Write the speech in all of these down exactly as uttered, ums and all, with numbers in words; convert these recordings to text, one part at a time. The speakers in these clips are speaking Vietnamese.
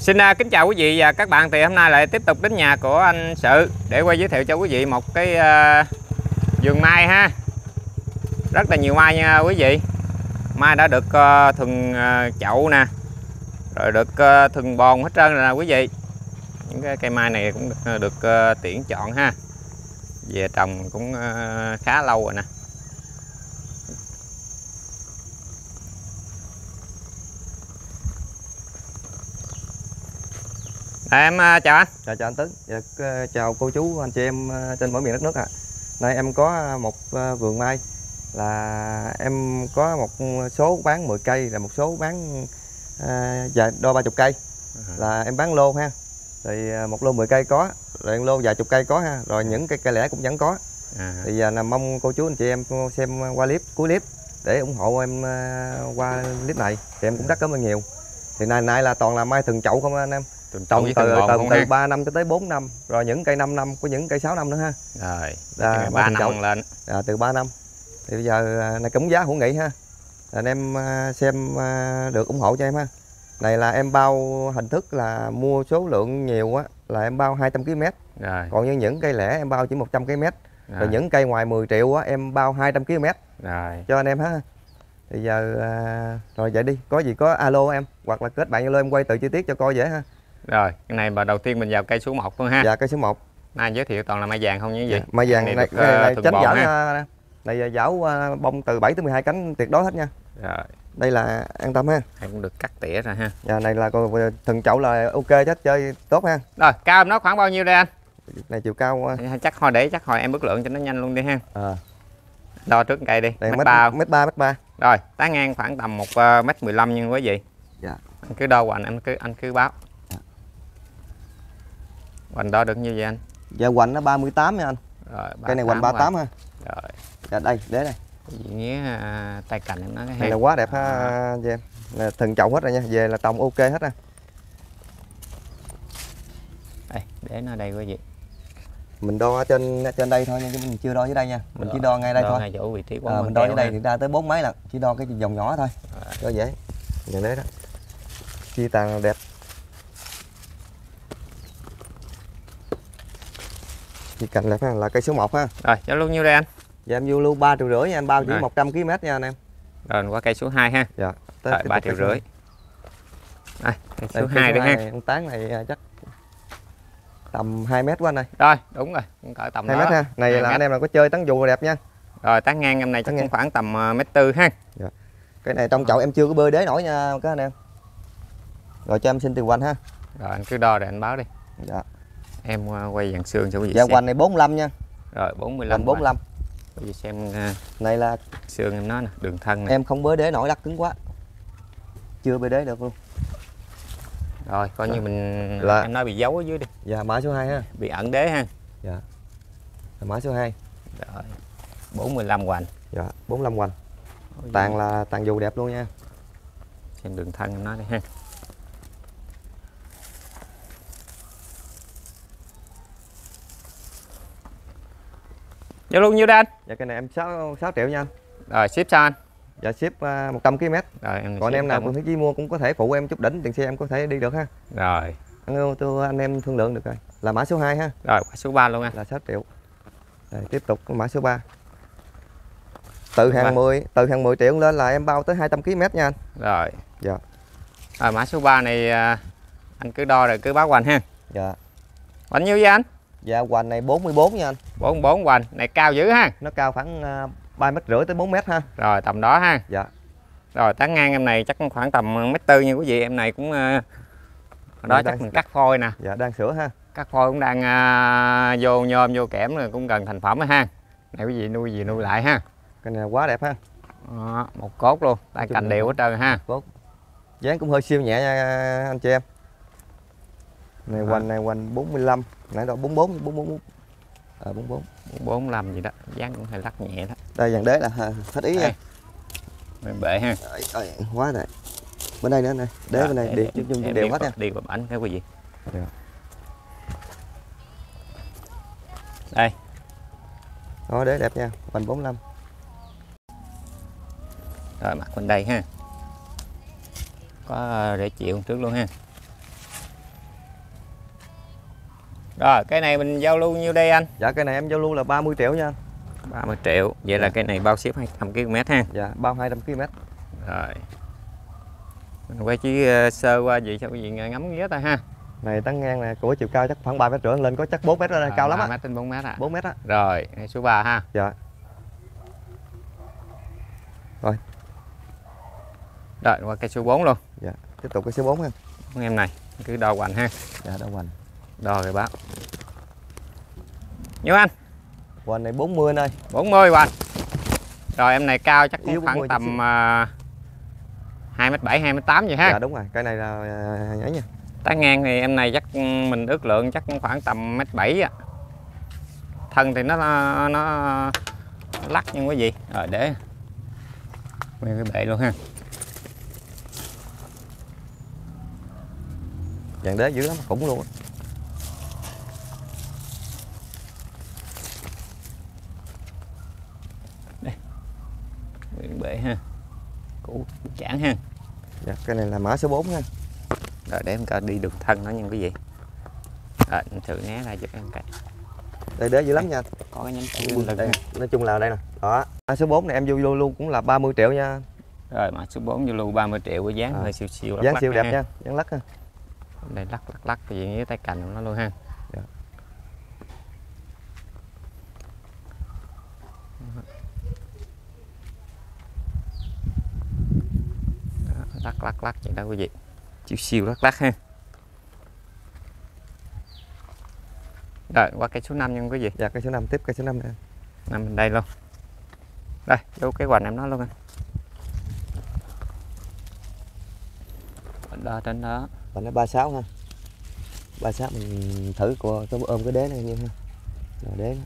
Xin kính chào quý vị và các bạn. Thì hôm nay lại tiếp tục đến nhà của anh Sự để quay giới thiệu cho quý vị một cái vườn mai ha. Rất là nhiều mai nha quý vị. Mai đã được thuần chậu nè, rồi được thuần bồn hết trơn rồi nè quý vị. Những cái cây mai này cũng được, được tiện chọn ha, về trồng cũng khá lâu rồi nè. Em chào anh. Chào, chào anh Tấn. Dạ, chào cô chú, anh chị em trên mọi miền đất nước ạ. À. Nay em có một vườn mai là em có một số bán mười cây, là một số bán dài đôi ba chục cây. Là em bán lô ha. Rồi một lô mười cây có, rồi một lô vài chục cây có ha, rồi những cây cây lẻ cũng vẫn có. À. Thì giờ là mong cô chú anh chị em xem qua clip cuối clip để ủng hộ em qua clip này. Thì em cũng rất cảm ơn nhiều. Thì nay nay là toàn là mai thuần chậu không anh em? Trồng từ từ, từ, từ ba năm cho tới bốn năm, rồi những cây năm năm, có những cây sáu năm nữa ha. Rồi, à, ba năm chậu. Lên. À, từ ba năm. Thì bây giờ này cũng giá hữu nghị ha. Anh em xem được ủng hộ cho em ha. Này là em bao hình thức là mua số lượng nhiều á là em bao hai trăm ki lô mét. Rồi. Còn như những cây lẻ em bao chỉ một trăm ki lô mét. Rồi, rồi những cây ngoài mười triệu á em bao hai trăm ki lô mét. Rồi. Cho anh em ha. Bây giờ rồi vậy đi, có gì có alo em hoặc là kết bạn Zalo em quay tự chi tiết cho coi dễ ha. Rồi, cái này mà đầu tiên mình vào cây số một luôn ha. Dạ, cây số một. Mai giới thiệu toàn là mai vàng không như vậy? Dạ, mai vàng này, này, được, này, này tránh giảo ha. Này giảo bông từ bảy tới mười hai cánh tuyệt đối hết nha. Rồi. Đây là an tâm ha. Này cũng được cắt tỉa rồi ha. Dạ, này là thần chậu là ok hết, chơi tốt ha. Rồi, cao nó khoảng bao nhiêu đây anh? Này chiều cao chắc hồi để chắc hồi em ước lượng cho nó nhanh luôn đi ha. Ờ. À. Đo trước cây đi. Đây, mét ba, mét ba, mét ba. Rồi, tán ngang khoảng tầm một mét mười lăm nha quý vị. Dạ. Anh cứ đo hoành anh cứ anh cứ báo. Hoành đo được nhiêu vậy anh? Dạ hoành nó ba mươi tám nha anh. Rồi, cây này hoành ba mươi tám ha. Rồi. Dạ đây, đế này. Nghĩa tay cành em nó cái này là quá đẹp ha anh chị em. Là thần chậu hết rồi nha, về là trồng ok hết ha. Đây, để nó đây quý vị. Mình đo trên trên đây thôi nha, chứ mình chưa đo dưới đây nha. Mình rồi, chỉ đo ngay đây đo thôi. Ngay chỗ vị trí của à, mình đo dưới đây ha. Thì ra tới bốn mấy lần, chỉ đo cái vòng nhỏ thôi. Rồi. Cho dễ. Nhìn đế đó. Chi tàn đẹp. Thì cạnh đẹp ha, là cây số một ha. Rồi, giá luôn nhiêu đây anh? Dạ em vô lưu ba triệu rưỡi nha, anh bao chỉ một trăm ki lô mét nha anh em. Rồi qua cây số hai ha. Dạ, tới rồi, ba triệu rưỡi. Đây, cây số hai đi ha. Con tán này chắc tầm hai mét quá anh ơi. Rồi, đúng rồi, cũng cỡ tầm hai mét ha. Này là anh em là có chơi tán dù đẹp nha. Rồi, tán ngang em này chắc cũng khoảng tầm mét tư ha. Dạ. Cái này trong chậu em chưa có bơi đế nổi nha các anh em. Rồi cho em xin tiền quanh ha. Rồi anh cứ đo rồi anh báo đi. Dạ. Em quay dàn xương cho quý vị. Dạ quanh này bốn mươi lăm nha. Rồi bốn mươi lăm. bốn mươi lăm. Quý vị xem này là xương em nó nè, đường thân này. Em không bới đế nổi lắc cứng quá. Chưa bới đế được luôn. Rồi coi rồi. Như mình là... em nói bị giấu ở dưới đi. Dạ mã số hai ha. Bị ẩn đế ha. Dạ. Mã số hai. Rồi. bốn mươi lăm hoành. Dạ, bốn mươi lăm hoành. Tàn là tàn dù đẹp luôn nha. Xem đường thân em nó đi ha. Dạ luôn nhiêu đây anh? Dạ cái này em sáu triệu nha anh. Rồi ship sao anh? Dạ ship một trăm ki lô mét. Rồi em còn em nào cũng thấy chỉ mua cũng có thể phụ em chút đỉnh tiền xe em có thể đi được ha. Rồi. Anh tôi anh em thương lượng được rồi. Là mã số hai ha. Rồi số ba luôn anh. Là sáu triệu. Rồi tiếp tục mã số ba. Từ hàng mười, từ hàng mười triệu lên là em bao tới hai trăm ki lô mét nha anh. Rồi. Dạ. Rồi mã số ba này anh cứ đo rồi cứ báo hoành ha. Dạ. Hoành nhiêu vậy anh? Dạ hoành này bốn mươi bốn nha anh. bốn mươi bốn hoành, này cao dữ ha. Nó cao khoảng ba mét rưỡi tới bốn mét ha. Rồi tầm đó ha. Dạ. Rồi tán ngang em này chắc khoảng tầm mét tư nha quý vị, em này cũng đó đang, chắc mình cắt phôi nè. Dạ đang sửa ha. Cắt phôi cũng đang uh, vô nhôm vô kẽm rồi cũng gần thành phẩm rồi ha. Này quý vị nuôi gì nuôi lại ha. Cái này quá đẹp ha. À, một cốt luôn, tay cành đều hết trơn ha. Cốt. Dáng cũng hơi siêu nhẹ nha anh chị em. Này hoành à. Này hoành bốn mươi lăm. Nãy đó bốn mươi bốn, bốn mươi bốn, à, bốn mươi bốn, bốn mươi bốn làm gì đó, dáng cũng hơi lắc nhẹ đó. Đây dàn đế là hết ý đây. Nha. Mình bệ ha. Đấy, đấy, quá này. Bên đây nữa này, đế đó, bên đây đều chung đều hết nha. Đi vào ảnh theo quý vị. Được. Đây. Đó đế đẹp nha, hoành bốn mươi lăm. Rồi mặt bên đây ha. Có để chịu trước luôn ha. Rồi cái này mình giao lưu nhiêu đây anh? Dạ cái này em giao lưu là ba mươi triệu nha anh. Ba mươi triệu. Vậy dạ. Là cái này bao ship hai trăm ki lô mét ha. Dạ bao hai trăm ki lô mét. Rồi mình quay chỉ sơ qua vậy cho quý vị ngắm ghé ta ha. Này tán ngang này của chiều cao chắc khoảng ba mét rưỡi lên, có chắc bốn mét đó, cao lắm á. ba mét trên bốn mét à. bốn mét á. Rồi, số ba ha. Dạ. Rồi. Rồi qua cái số bốn luôn. Dạ, tiếp tục cái số bốn ha. Con em này cứ đo hoành ha. Dạ đo hoành. Đo rồi bác. Nhiêu anh? Hoành này bốn mươi anh ơi. bốn mươi hoành. Rồi em này cao chắc cũng khoảng tầm hai mét bảy, hai mét tám vậy ha. Dạ đúng rồi, cái này là nhảy nha. Tán ngang thì em này chắc mình ước lượng chắc khoảng tầm mét bảy ạ. Thân thì nó nó, nó lắc nhưng quý vị. Rồi để nguyên cái bệ luôn ha. Dàn đế dữ lắm, khủng luôn á. Đây. Nguyên bệ ha. Cũ chản ha. Dạ, cái này là mã số bốn ha. Rồi để em coi đi đường thân nó nha quý vị. Rồi em thử né ra giúp em cái. Đây đế dữ lắm nha. Có cái nhánh cây đây. Đây. Nói chung là đây nè. Đó, mã số bốn này em vô lưu luôn cũng là ba mươi triệu nha. Rồi mã số bốn vô lưu ba mươi triệu với dáng à. Hơi siêu siêu lắc. Dáng lắc siêu lắc đẹp nha, dáng lắc ha. Đây lắc lắc lắc cái gì với tay cành của nó luôn ha. Dạ. Đó, lắc lắc lắc vậy đó quý vị. Chiêu siêu lắc lắc ha. Rồi qua cái số năm nha quý vị. Dạ cái số năm, tiếp cái số năm nè. Nằm mình đây luôn. Đây, vô cái hoành em nó luôn anh. Đó trên đó. Hoành nó ba mươi sáu ha. ba mươi sáu mình thử của tôi ôm cái đế này như ha. Rồi đế. Đó.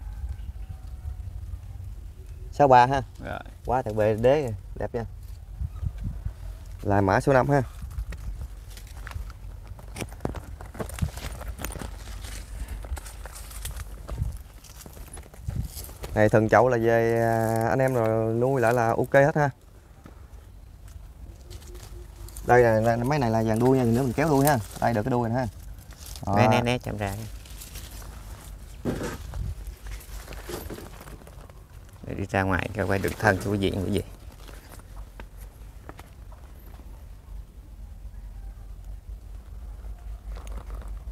sáu mươi ba ha. Rồi. Quá thật bề đế này. Đẹp nha. Là mã số năm ha. Này thần chậu là về anh em rồi nuôi lại là ok hết ha. Đây là mấy này là vàng đuôi nha, nữa mình kéo đuôi ha. Đây được cái đuôi này ha. Đó. Né né né chậm ra. Để đi ra ngoài cho quay được thân của quý vị quý vị.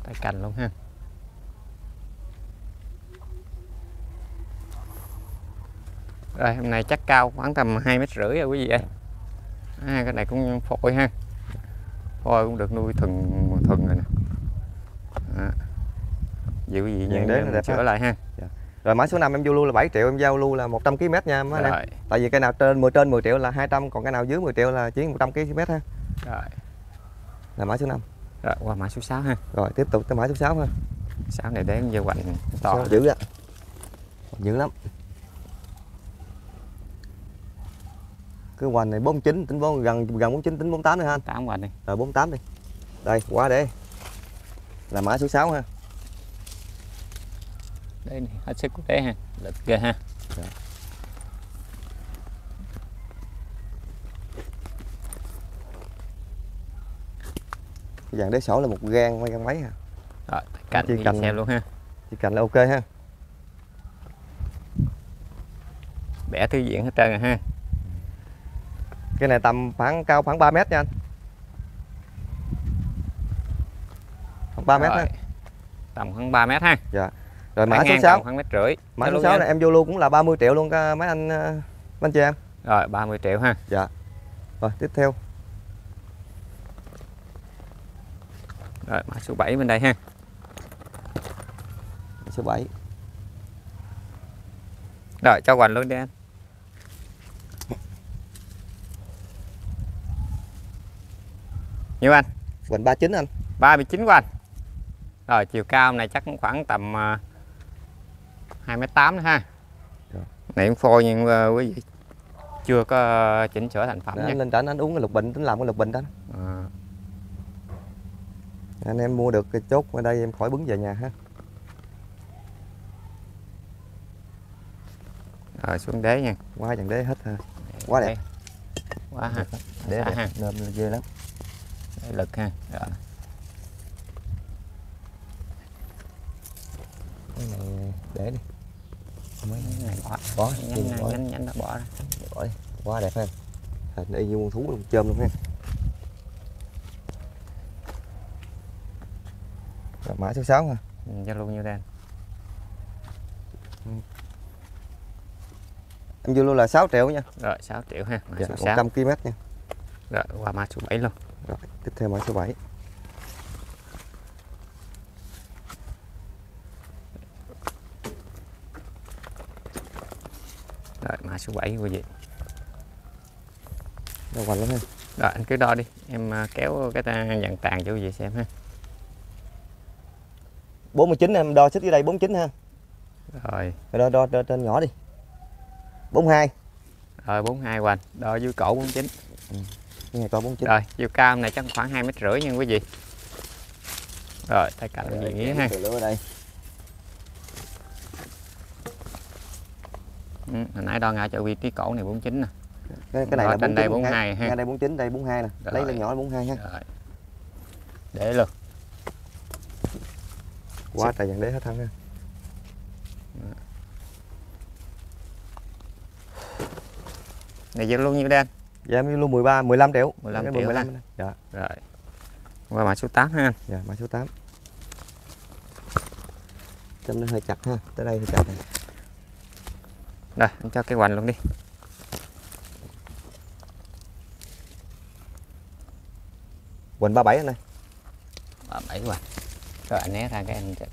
Tay cành luôn ha. Rồi hôm nay chắc cao khoảng tầm hai mét rưỡi rồi quý vị ơi. À, cái này cũng phôi ha. Phôi cũng được nuôi thuần thuần rồi nè. Dịu gì vậy đẹp chữa ha. Lại ha. Dạ. Rồi mã số năm em vô lưu là bảy triệu, em giao lưu là một trăm ki lô mét nha mấy anh em. Tại vì cái nào trên mười trên mười triệu là hai trăm, còn cái nào dưới mười triệu là chỉ một trăm ki lô mét ha. Rồi. Là mã số năm. Rồi qua mã số sáu ha. Rồi tiếp tục tới mã số sáu ha. sáu này để vô hoành to dữ á. Dữ lắm. Cái hoành này bốn mươi chín tính bốn, gần gần bốn mươi chín tính bốn mươi tám nữa ha anh. tám hoành đi. Rồi bốn mươi tám đi. Đây, quá để. Là mã số sáu ha. Đây này, hết sức của bé ha. Lực ghê ha. Rồi. Cái dạng đế sổ là một gang mấy gang mấy ha. Rồi, cạnh đi cạnh xem luôn ha. Chỉ cạnh là ok ha. Bẻ thư diện hết trơn rồi ha. Cái này tầm khoảng cao khoảng ba mét nha anh. Khoảng ba mét ha. Tầm khoảng ba mét ha. Dạ. Rồi mã số sáu khoảng mét rưỡi. Mã số sáu này em vô luôn cũng là ba mươi triệu luôn các mấy anh anh chị em. Rồi ba mươi triệu ha. Dạ. Rồi tiếp theo. Rồi mã số bảy bên đây ha. Số bảy. Rồi cho hoành luôn đi anh. Nhiêu anh? Hoành ba mươi chín anh. ba mươi chín hoành. Rồi chiều cao này chắc cũng khoảng tầm hai mét tám nữa ha. Rồi. Này cũng phôi nhưng uh, quý vị chưa có chỉnh sửa thành phẩm. Đó, anh lên trển anh uống cái lục bình, tính làm cái lục bình đó. À. Anh em mua được cái chốt ở đây em khỏi bứng về nhà ha. Rồi xuống đế nha. Quá dàn đế hết ha. Quá đẹp. Quá ha. Đế đẹp. Nơm ghê lắm. Lực ha. Rồi. cái này để đi. Mấy cái này bỏ, bỏ nhanh nhanh, nhanh nhanh đã bỏ ra. Bỏ đi. Quá đẹp ha. Hình y như con thú lông chôm luôn ha. Rồi mã số sáu ha. Cho luôn nhiêu đây. Em vô luôn là sáu triệu nha. Rồi sáu triệu ha. Mã dạ, số một trăm ki lô mét nha. Rồi qua mã số bảy luôn. Rồi tiếp theo mã số bảy. Rồi mã số bảy quý vị. Đo hoành lắm ha. Rồi anh cứ đo đi, em kéo cái dàn tàn cho quý vị xem ha. bốn mươi chín em đo xích dưới đây bốn mươi chín ha. Rồi. Đo đo, đo trên nhỏ đi. bốn mươi hai. Rồi bốn mươi hai hoành, đo dưới cổ bốn mươi chín. Ừ. Nghe coi bốn mươi chín. Rồi, chiều cao này chắc khoảng hai mét rưỡi nha quý vị. Rồi, tay cạnh là gì nghĩa ha. Ở đây. Ừ, hồi nãy đo ngã cho vị trí cổ này bốn mươi chín nè. Cái, cái này là bốn mươi chín, đây bốn mươi hai ha. Ngay đây bốn mươi chín, đây bốn mươi hai nè. Rồi. Lấy lên nhỏ là bốn mươi hai ha. Rồi. Để luôn. Quá trời dàn đế hết thân ha. Này giờ luôn nhiêu đây anh? Dạ em luôn mười ba, mười lăm triệu. mười lăm triệu. mười lăm. Dạ. Rồi. Qua mã số tám ha anh. Dạ mã số tám. Chân nó hơi chặt ha, tới đây thì chặt này. Rồi, anh cho cái hoành luôn đi. Hoành ba mươi bảy anh ơi. ba mươi bảy hoành. Rồi anh né ra cái anh chặt.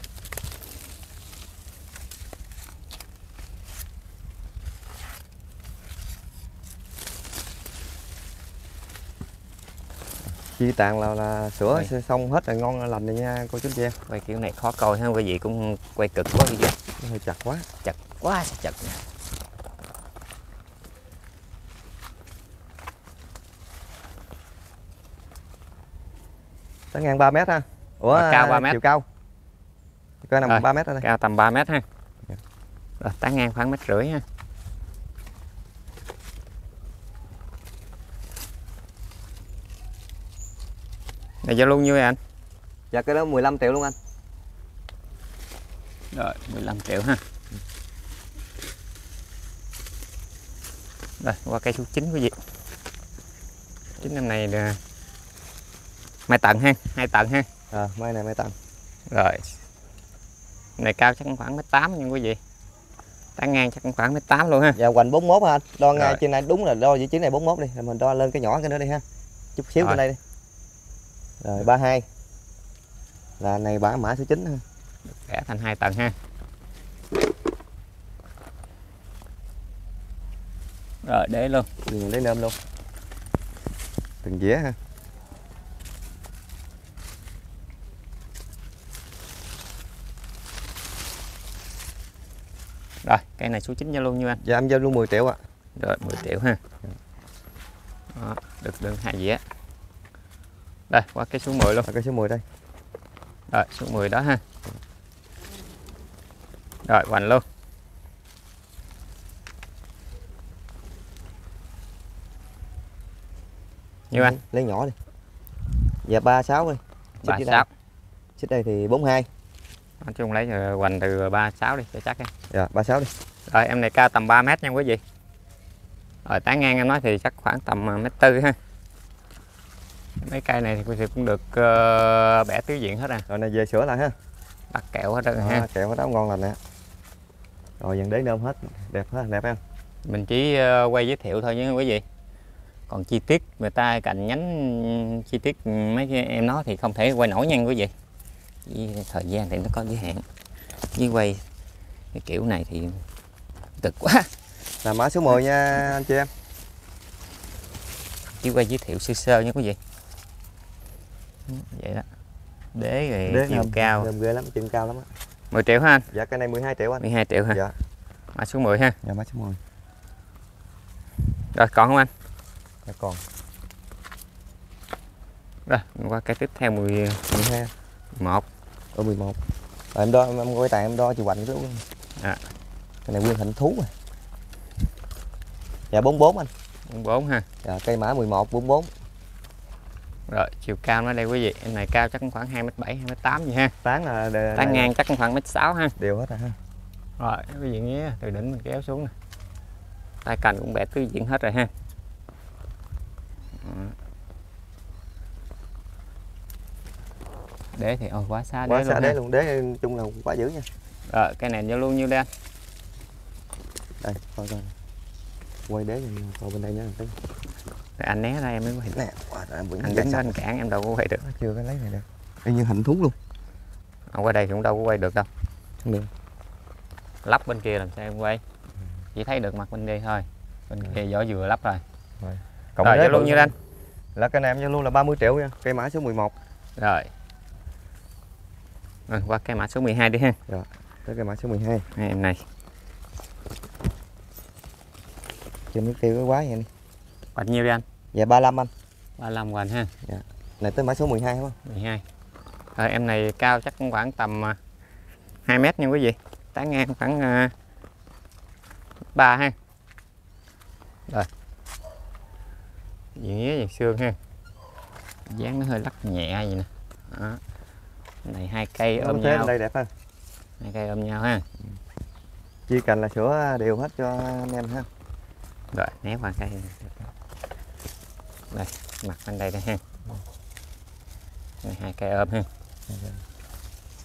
Chi tàn là, là sữa đây. Xong hết là ngon lành rồi nha cô chú chị em. Quay kiểu này khó coi ha, quý vị cũng quay cực quá quý vị. Nó hơi chặt quá. Chặt quá chặt nè. Tới ngang ba mét ha. Ủa à, cao ba mét. Chiều cao. Cái nằm ba mét đây. Cao tầm ba mét ha. Rồi tới ngang khoảng mét rưỡi ha. Này giao luôn nhiêu vậy anh? Dạ cái đó mười lăm triệu luôn anh. Rồi mười lăm triệu ha. Rồi qua cây số chín quý vị. Chín năm này là mai tận ha, hai tận ha. Ờ à, mai này mai tận. Rồi. Này cao chắc khoảng mét tám nhưng quý vị. Tán ngang chắc khoảng mét tám luôn ha. Dạ hoành bốn mươi mốt ha anh. Đo ngay trên này đúng là đo vị trí này bốn mươi mốt đi, mình đo lên cái nhỏ cái nữa đi ha. Chút xíu lên đây đi. Rồi ba mươi hai. Là này bả mã số chín ha. Kẻ thành hai tầng ha. Rồi để luôn, mình lấy nêm luôn. Từng dĩa ha. Rồi, cây này số chín giao luôn như anh. Dạ em giao luôn mười triệu ạ. À. Rồi mười triệu ha. Đó, được đường hai dĩa. Đây, qua cái số mười luôn. Qua cái số mười đây. Rồi, số mười đó ha. Rồi, hoành luôn. Nhiêu anh? Lấy nhỏ đi. Dạ ba mươi sáu đi. ba mươi sáu. Xích đây thì bốn mươi hai. Nói chung lấy hoành từ ba mươi sáu đi cho chắc em. Dạ, ba mươi sáu đi. Rồi, em này cao tầm ba mét nha quý vị. Rồi, tán ngang em nói thì chắc khoảng tầm một mét tư ha. Mấy cây này thì cũng được uh, bẻ tứ diện hết à. Rồi này về sửa lại ha. Đặt kẹo hết rồi à, ha. Kẹo hết đó ngon lành nè. Rồi dàn đế nôm hết, đẹp hết, đẹp em. Mình chỉ uh, quay giới thiệu thôi nha quý vị. Còn chi tiết người ta cạnh nhánh chi tiết mấy em nó thì không thể quay nổi nhanh quý vị. Vì thời gian thì nó có giới hạn. Với quay cái kiểu này thì cực quá. Là mã số mười nha anh chị em. Chỉ quay giới thiệu sơ sơ nha quý vị. Vậy đó. Đế rồi, đế chiều nằm, cao. Đế ghê lắm, chiều cao lắm á. mười triệu ha anh? Dạ cái này mười hai triệu anh. mười hai triệu ha. Dạ. Mã số mười ha. Dạ mã số mười. Rồi còn không anh? Dạ còn. Rồi, qua cái tiếp theo mười hai. mười một. Ở mười một. Rồi em đo em, em quay tài em đo chiều hoành cái luôn. Dạ. Cái này nguyên hình thú rồi. Dạ bốn mươi bốn anh. bốn mươi bốn ha. Dạ cây mã mười một bốn mươi bốn. Rồi chiều cao nó đây quý vị, em này cao chắc cũng khoảng hai mét bảy, hai mét tám gì ha. Tán là để... tán ngang chắc cũng khoảng mét sáu ha. Đều hết rồi ha. Rồi quý vị nghe, từ đỉnh mình kéo xuống nè. Tay cành cũng bẻ tứ diện hết rồi ha. Đế thì ôi quá xa, quá đế, xa luôn đế luôn, đế chung là quá dữ nha. Rồi cái này vô luôn nhiêu đây anh? Đây, coi coi. Quay đế vào bên đây nha. Rồi anh né ra em mới quay nè. Anh đứng anh cản em đâu có quay được. Chưa có lấy này được. Ê, như hình thú luôn. Ở qua đây thì cũng đâu có quay được đâu. Không được. Lắp bên kia làm sao em quay? Ừ. Chỉ thấy được mặt bên đây thôi. Bên kia vỏ dừa lắp rồi. Rồi. Cộng rồi, vô luôn như anh. Là cái này em vô luôn là ba mươi triệu nha, cây mã số mười một. Rồi. Rồi qua cây mã số mười hai đi ha. Rồi, tới cây mã số mười hai. Đây, em này. Chưa mất tiêu cái quá vậy nè. Bao nhiêu đi anh? Dạ ba mươi lăm anh. ba mươi lăm hoành ha. Dạ. Này tới mã số mười hai đúng không? mười hai. Rồi em này cao chắc cũng khoảng tầm hai mét nha quý vị. Tán ngang khoảng uh, ba ha. Rồi. Dĩa vàng xương ha. Dáng nó hơi lắc nhẹ vậy nè. Đó. Này hai cây ôm nhau. Đây đẹp ha. Hai cây ôm nhau ha. Chia cành là sữa đều hết cho anh em ha. Rồi, né qua cây. Đây, mặt bên đây đây ha. Này, hai cây ôm ha.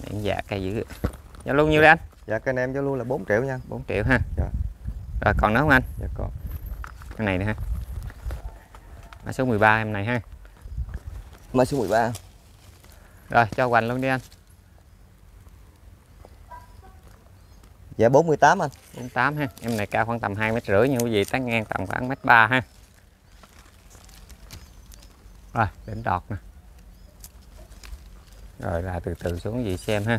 Này, dạ cây dữ. Giá luôn nhiêu đấy anh? Dạ cái này em cho luôn là bốn triệu nha. bốn triệu ha. Dạ. Rồi còn nữa không anh? Dạ còn. Cái này nè ha. Mã số mười ba em này ha. Mã số mười ba. Rồi cho hoành luôn đi anh. Dạ bốn mươi tám anh. bốn mươi tám ha. Em này cao khoảng tầm hai mét rưỡi nha quý vị, tán ngang tầm khoảng mét ba ha. Rồi đỉnh đọt nè. Rồi là từ từ xuống quý vị xem ha.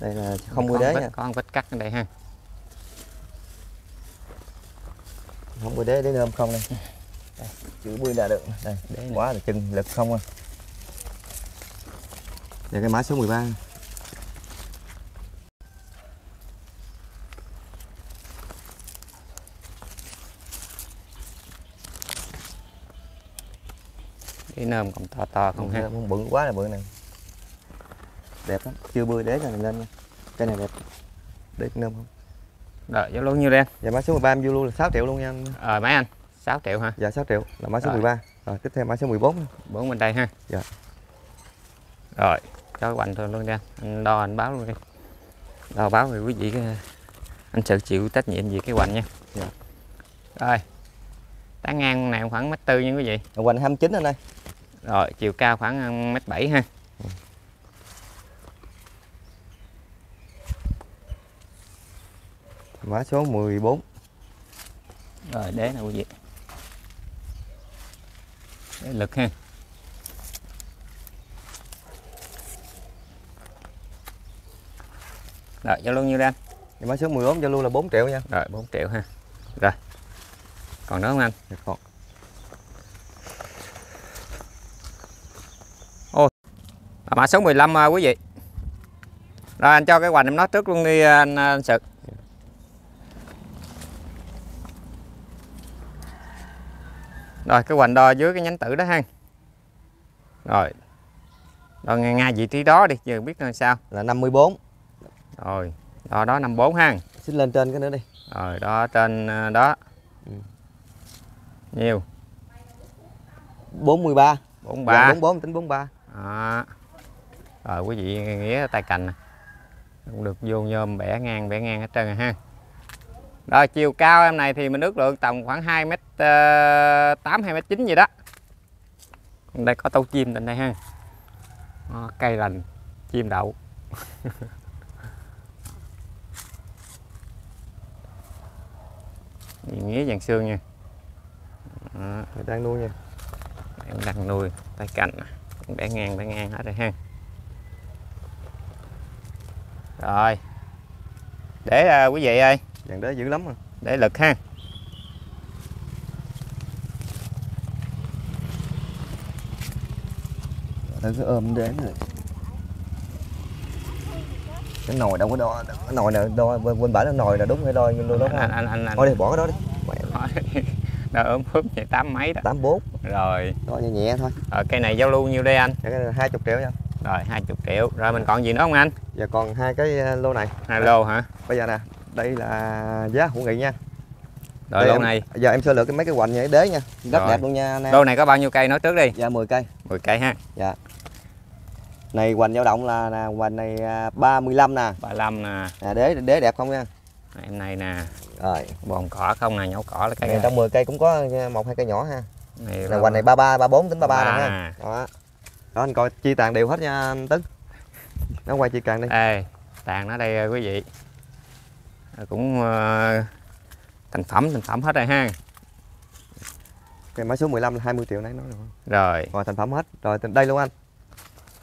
Đây là không có đế nha. Có con vít cắt ở đây ha. Không có đế, đế nơm không đây. Đây chữ bươi là được. Đây, đế quá là chân lực không à. Đây cái mã số mười ba. Đế nơm còn to to không ha. Không bự quá là bự này. Đẹp lắm, chưa bươi đế rồi mình lên nha. Cái này đẹp. Đế nơm không? Rồi, vô luôn nhiêu đây anh? Dạ mã số mười ba em vô luôn là sáu triệu luôn nha anh. Ờ mấy anh? sáu triệu hả? Dạ sáu triệu là mã số rồi. mười ba. Rồi tiếp theo mã số mười bốn. bốn bên đây ha. Dạ. Rồi, cho hoành thôi luôn nha. Anh đo anh báo luôn đi. Đo báo thì quý vị anh sự chịu trách nhiệm về cái hoành nha. Dạ. Rồi. Tán ngang này khoảng mét tư nha quý vị. Hoành hai mươi chín anh ơi. Rồi, chiều cao khoảng mét bảy ha. Mã số mười bốn. Rồi đế nào quý vị. Đế lực ha. Rồi giao luôn như đây anh. Thì mã số mười bốn giao luôn là bốn triệu nha. Rồi bốn triệu ha. Rồi. Còn nữa không anh? Được còn. Ô. Mã số mười lăm quý vị. Rồi anh cho cái hoành em nói trước luôn đi anh, anh Sự. Rồi cái hoành đo dưới cái nhánh tử đó ha. Rồi. Đo ngay, ngay vị trí đó đi, giờ biết là sao. Là năm mươi bốn. Rồi, đo đó năm mươi bốn ha. Xích lên trên cái nữa đi. Rồi, đo trên đó. Ừ. Nhiều. bốn mươi ba. bốn mươi ba. bốn mươi bốn tính bốn mươi ba. À. Rồi quý vị nghĩa tay cành nè. Cũng được vô nhôm bẻ ngang bẻ ngang hết trơn rồi ha. Rồi chiều cao em này thì mình ước lượng tầm khoảng hai mét tám, hai mét chín gì đó. Đây có tấu chim trên đây ha. Đó, cây lành, chim đậu. Nghĩa vàng xương nha. Đó. Đang nuôi nha. Em đang nuôi, tay cạnh bẻ ngang bẻ ngang hết rồi ha. Rồi. Để uh, quý vị ơi. Vàng đế dữ lắm rồi. Đế lực ha. Tao cứ ôm đế rồi. Cái nồi đâu có đo, cái nồi này đo, quên bả nó nồi là đúng hay đo nhưng đo đó. Anh anh anh. Thôi đi bỏ cái đó đi. nó ốm phớm vậy tám mấy đó, tám bốn rồi, đó nhẹ nhẹ thôi. Rồi, cây này giao lưu nhiêu đây anh? Hai chục triệu nha. Rồi hai mươi triệu. Rồi mình còn gì nữa không anh? Giờ còn hai cái lô này. Hai lô hả? Bây giờ nè, đây là giá hữu nghị nha. Rồi lô này giờ em sơ lược cái mấy cái hoành như đế nha, rất rồi. Đẹp luôn nha anh em. Lô này có bao nhiêu cây nói trước đi? Dạ mười cây. mười cây ha. Dạ. Này hoành dao động là, là hoành này ba mươi lăm nè. ba mươi lăm nè. À, đế đế đẹp không nha. Em này nè. Rồi, bồn cỏ không nè, nhổ cỏ là cây. Này trong mười cây cũng có một hai cây nhỏ ha. Này, này hoành này ba mươi ba, ba mươi bốn tính ba mươi ba nè ha. Đó. Đó anh coi chia tàn đều hết nha anh Tấn. Nó quay chia càng đi. Ê, tàn nó đây quý vị. Cũng uh, thành phẩm thành phẩm hết rồi ha. Cái mã số mười lăm là hai mươi triệu nãy nói rồi. Rồi. Rồi thành phẩm hết. Rồi đây luôn anh.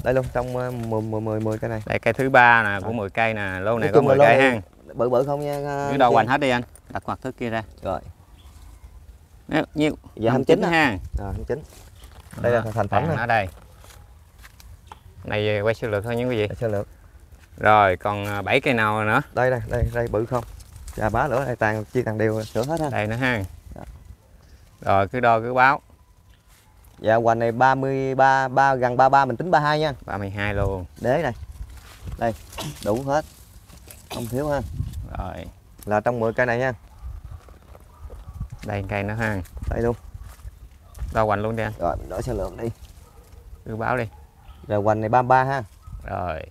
Đây luôn trong mười mười mười cái này. Đây cây thứ ba nè, của mười cây nè, lô này có mười cây ha. Bự bự không nha. Cái đầu hoành hết đi anh. Đặt mặt thứ kia ra. Rồi. Nếu nhiêu? Dạ hai mươi chín ha. Rồi hai mươi chín. Đây là thành phẩm ở đây. Này quay sơ lược thôi những quý vị. Sơ lược. Rồi còn bảy cây nào nữa? Đây đây, đây đây bự không? Chà bá lửa đây tàn chia tàn đều sửa hết ha. Đây nữa ha. Rồi cứ đo cứ báo. Dạ hoành này ba mươi ba, ba gần ba mươi ba mình tính ba mươi hai nha. ba mươi hai luôn. Đế này. Đây, đủ hết. Không thiếu ha. Rồi, là trong mười cây này nha. Đây cây nữa ha. Đây luôn. Đo hoành luôn đi anh. Rồi, mình đổi sơ lược đi. Cứ báo đi. Rồi hoành này ba mươi ba ha. Rồi.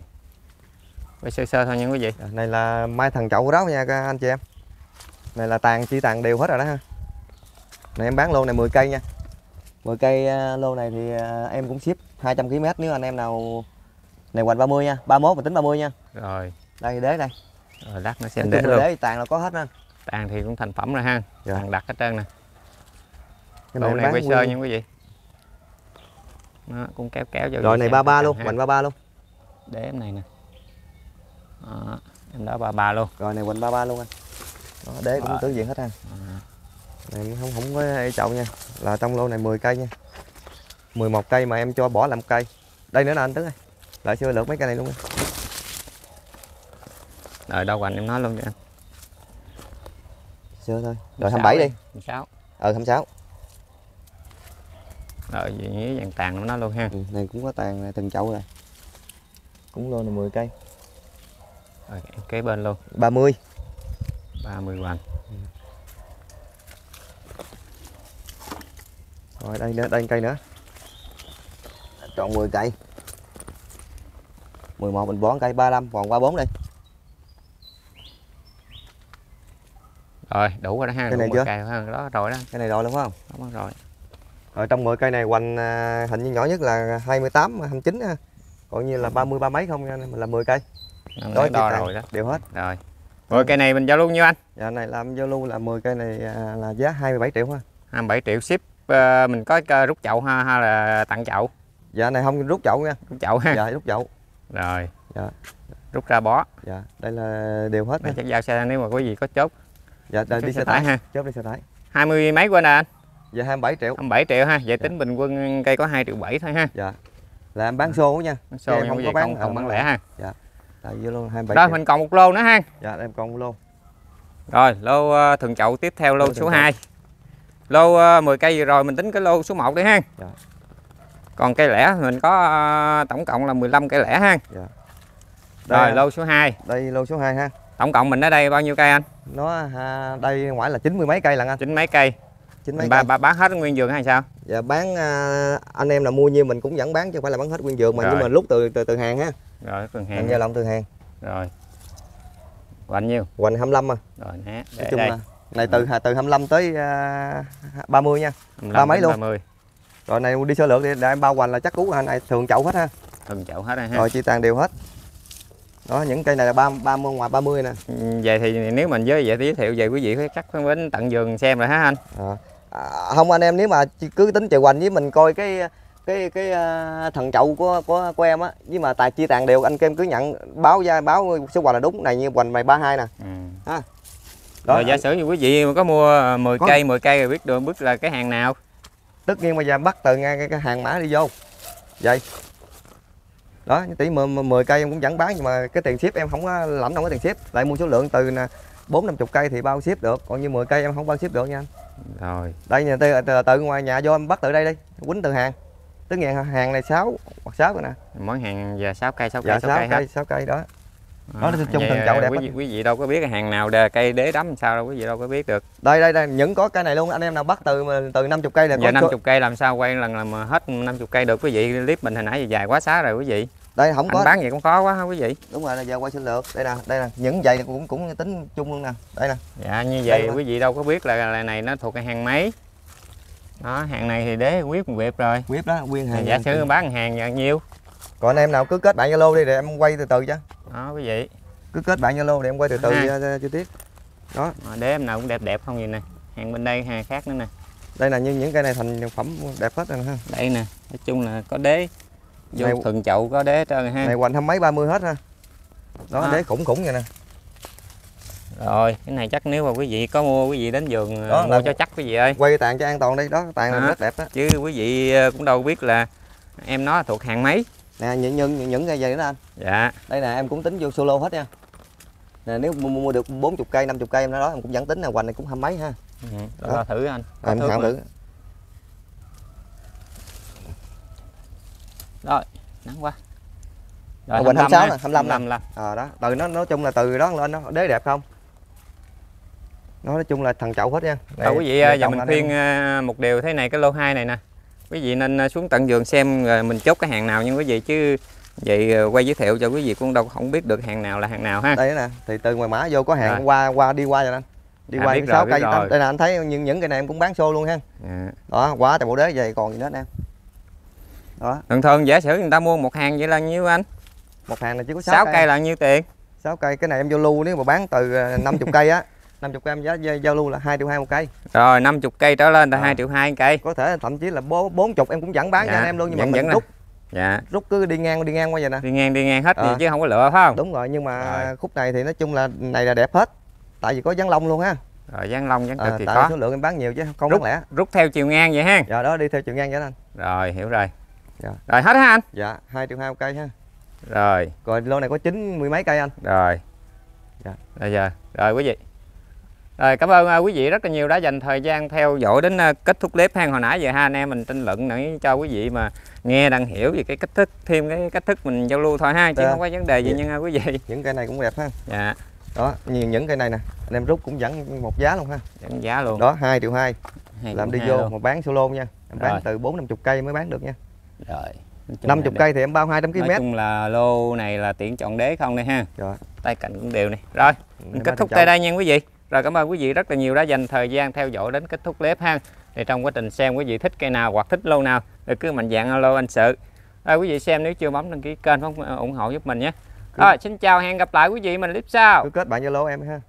Với sơ sơ thôi nha quý vị. Này là mai thằng chậu ráo nha các anh chị em. Này là tàn chỉ tàn đều hết rồi đó ha. Này em bán lô này mười cây nha. mười cây lô này thì em cũng ship hai trăm ki lô mét nếu anh em nào. Này hoành ba mươi nha, ba mươi mốt mình tính ba mươi nha. Rồi. Đây đế đây. Rồi lát nó xem đế luôn. Đế tàn là có hết ha. Tàn thì cũng thành phẩm rồi ha. Rồi. Tàn đặt hết trơn nè. Cái lô này quay sơ nha quý vị. Nó cũng kéo kéo vô. Rồi này ba mươi ba luôn, hoành ba mươi ba luôn. Đế em này nè. Đó, em đó ba mươi ba luôn. Rồi này hoành ba mươi ba luôn anh. Đó, đế cũng tướng diện hết ha. Này không không có ê chậu nha. Là trong lô này mười cây nha. mười một cây mà em cho bỏ làm cây. Đây nữa nè anh Tấn ơi. Lại sơ lược mấy cây này luôn đi. Rồi đâu hoành em nói luôn cho anh. Sơ thôi. Rồi hai mươi bảy đi. hai mươi sáu. Ờ hai mươi sáu. Rồi vậy vàng tàn của nó luôn ha. Ừ, này cũng có tàn này, từng chậu rồi. Cũng lô này mười cây. Rồi kế bên luôn. ba mươi. ba mươi hoành. Ừ. Rồi đây nữa, đây cây nữa. Chọn mười cây. mười một mình bón cây ba mươi lăm, còn ba mươi bốn đi. Rồi, đủ rồi đó ha. Cái này chưa? Cây đó rồi đó. Cái này rồi luôn phải không? Đúng rồi. Ở trong mười cây này hoành hình như nhỏ nhất là hai mươi tám, hai mươi chín ha. Còn như là ba mươi, ba mấy không nha, mình là mười cây. Đó đo rồi đó, đều hết. Rồi. mười cây này mình giao lưu nhiêu anh? Dạ này làm giao lưu là mười cây này là giá hai mươi bảy triệu ha. hai mươi bảy triệu ship mình có rút chậu ha hay là tặng chậu? Dạ này không rút chậu nha, rút chậu ha. Dạ rút chậu. Rồi. Dạ. Rút ra bó. Dạ, đây là đều hết. Chắc giao xe nếu mà quý vị có chốt. Dạ đi xe tải ha. Chốt đi xe tải. hai mươi mấy quên à anh? Dạ hai mươi bảy triệu. hai mươi bảy triệu ha. Vậy dạ. Tính bình quân cây có hai triệu bảy thôi ha. Dạ. Là em bán xô nha. Bán xô không có bán không, không bán lẻ ha. Dạ. Tại vô luôn hai mươi bảy. Rồi triệu. Mình còn một lô nữa ha. Dạ em còn một lô. Rồi, lô thường chậu tiếp theo lô, lô số hai. Lô mười cây vừa rồi mình tính cái lô số một đi ha. Dạ. Còn cây lẻ mình có tổng cộng là mười lăm cây lẻ ha. Dạ. Đây, rồi lô số hai. Đây lô số hai ha. Tổng cộng mình ở đây bao nhiêu cây anh? Nó đây ngoài là chín mươi mấy cây là anh. chín mấy cây. Mấy bà, bà bán hết nguyên vườn hay sao? Dạ bán anh em là mua nhiêu mình cũng vẫn bán chứ không phải là bán hết nguyên vườn mà. Rồi. Nhưng mà lúc từ từ từ hàng ha. Rồi từ hàng. Giao động từ hàng. Rồi. Hoành nhiêu? Hoành hai mươi lăm à. Rồi né. Nói chung đây. Là này từ từ hai mươi lăm tới ba mươi nha. Ba mấy luôn. ba mươi. Rồi này đi sơ lược đi để em bao hoành là chắc cú anh này thường chậu hết ha. Thường chậu hết rồi ha. Rồi chia tàn đều hết. Đó những cây này là ba mươi ngoài ba mươi nè. Vậy thì nếu mình với vậy giới thiệu về quý vị chắc phải đến tận vườn xem rồi hả anh? À. À, không anh em nếu mà cứ tính chậu hoành với mình coi cái cái cái uh, thần chậu của của của em á, với mà tài chia tàn đều anh em cứ nhận báo ra báo số hoành là đúng này, như hoành mày ba mươi hai nè. Ừ. Ha. Đó, rồi giả sử như quý vị mà có mua mười cây, mười cây rồi biết được biết là cái hàng nào. Tất nhiên bây giờ bắt từ ngay cái hàng mã đi vô. Vậy. Đó, tỷ mười cây em cũng vẫn bán nhưng mà cái tiền ship em không có lãnh, không có tiền ship. Lại mua số lượng từ bốn năm mươi cây thì bao ship được, còn như mười cây em không bao ship được nha anh. Rồi, đây nhà tư từ, từ ngoài nhà vô em bắt từ đây đi, quýnh từ hàng. Tức nhà hàng này sáu hoặc sáu rồi nè. Mỗi hàng giờ sáu cây, sáu cây, dạ, sáu, sáu cây, cây sáu cây đó. Đó à, là trong từng chậu đẹp. Quý vị, quý vị đâu có biết hàng nào đè cây đế đắm sao đâu, quý vị đâu có biết được. Đây đây đây, những có cây này luôn, anh em nào bắt từ từ năm mươi cây là có. Dạ năm mươi cây làm sao quay lần làm hết năm mươi cây được quý vị, clip mình hồi nãy dài quá xá rồi quý vị. Đây không anh có. Bán vậy cũng khó quá hả quý vị. Đúng rồi, là giờ quay xin lượt. Đây nè, đây nè, những vậy cũng cũng tính chung luôn nè. Đây nè. Dạ như vậy quý vị đâu có biết là là này nó thuộc cái hàng mấy. Đó, hàng này thì đế quyết quẹp rồi. Quẹp đó, nguyên hàng. Giả sử bán hàng nhận nhiêu. Còn anh em nào cứ kết bạn Zalo đi để em quay từ từ cho. Đó quý vị. Cứ kết bạn Zalo để em quay từ từ chi tiết. Đó, đế em nào cũng đẹp đẹp không vậy nè. Hàng bên đây hàng khác nữa nè. Đây là như những cây này thành phẩm đẹp hết rồi ha. Đây nè, nói chung là có đế. Vô này, thường chậu có đế trơn ha. Này hoành hăm mấy ba mươi hết ha. Đó à, đế khủng khủng vậy nè. Rồi, cái này chắc nếu mà quý vị có mua quý vị đến vườn đó, mua là... cho chắc quý vị ơi. Quay tàn cho an toàn đi, đó, tàn à, là rất đẹp đó. Chứ quý vị cũng đâu biết là em nó thuộc hàng mấy. Nè những những những cây vậy đó anh. Dạ. Đây nè em cũng tính vô solo hết nha. Nè nếu mua được bốn mươi cây, năm mươi cây em nói đó em cũng vẫn tính là hoành này cũng hăm mấy ha. Ừ, đó. Đó, thử anh. Em thử. thử. Rồi, nắng quá. Rồi bình hai mươi sáu nè, hai mươi lăm nè. Ờ đó, từ nó nói chung là từ đó lên nó đế đẹp không? Nó nói chung là thằng chậu hết nha. Đâu quý vị giờ mình khuyên một điều thế này, cái lô hai này nè. Quý vị nên xuống tận vườn xem rồi mình chốt cái hàng nào nhưng quý vị chứ vậy quay giới thiệu cho quý vị cũng đâu không biết được hàng nào là hàng nào ha. Đây nè, thì từ ngoài mã vô có hàng rồi. qua qua đi qua rồi anh. Đi à, qua sáu cây tám. Đây là anh thấy những những cái này em cũng bán xô luôn ha. À. Đó, quá trời bộ đế vậy còn gì nữa em. Đó. Thường thường giả sử người ta mua một hàng vậy là nhiêu anh? Một hàng là chỉ có sáu, sáu cây. cây là nhiêu tiền? sáu cây, cái này em giao lưu nếu mà bán từ năm mươi cây á, năm mươi cây em giá giao lưu là hai triệu hai một cây. Rồi năm mươi cây trở lên là à. hai triệu hai cây. Có thể thậm chí là bốn mươi em cũng vẫn bán dạ. cho anh em luôn nhưng vẫn, mà mình rút. Dạ. Rút cứ đi ngang đi ngang qua vậy nè. Đi ngang đi ngang hết à. chứ không có lựa phải không? Đúng rồi, nhưng mà rồi. khúc này thì nói chung là này là đẹp hết. Tại vì có giáng lông luôn ha. Rồi giáng lông giáng cực à, thì tại có. Số lượng em bán nhiều chứ không rút, bán lẻ. Rút theo chiều ngang vậy ha. Dạ đó, đi theo chiều ngang vậy anh. Rồi hiểu rồi. Dạ. Rồi hết hả anh? Dạ, hai triệu hai cây ha. Rồi. Rồi lô này có chín mười mấy cây anh. Rồi. Dạ. Rồi giờ. Rồi quý vị. Rồi cảm ơn quý vị rất là nhiều đã dành thời gian theo dõi đến kết thúc clip hang hồi nãy giờ ha, anh em mình tranh luận để cho quý vị mà nghe đang hiểu về cái cách thức thêm cái cách thức mình giao lưu thôi ha, chứ dạ. không có vấn đề gì dạ. nha quý vị. Những cây này cũng đẹp ha. Dạ. Đó, nhìn những cây này nè, anh em rút cũng vẫn một giá luôn ha. Vẫn giá luôn. Đó hai triệu hai. Làm đi vô luôn. Mà bán solo nha. Em bán rồi. Từ bốn năm mươi cây mới bán được nha. Rồi, năm mươi cây thì em bao hai trăm ki lô mét. Nói chung là lô này là tiện chọn đế không đây ha. Rồi. Tay cạnh cũng đều này. Rồi, mình kết thúc tại đây nha quý vị. Rồi cảm ơn quý vị rất là nhiều đã dành thời gian theo dõi đến kết thúc clip ha. Thì trong quá trình xem quý vị thích cây nào hoặc thích lô nào thì cứ mạnh dạn alo anh Sự. Rồi quý vị xem nếu chưa bấm đăng ký kênh ủng hộ giúp mình nhé. Rồi, xin chào hẹn gặp lại quý vị mình clip sau. Cứ kết bạn Zalo em ha.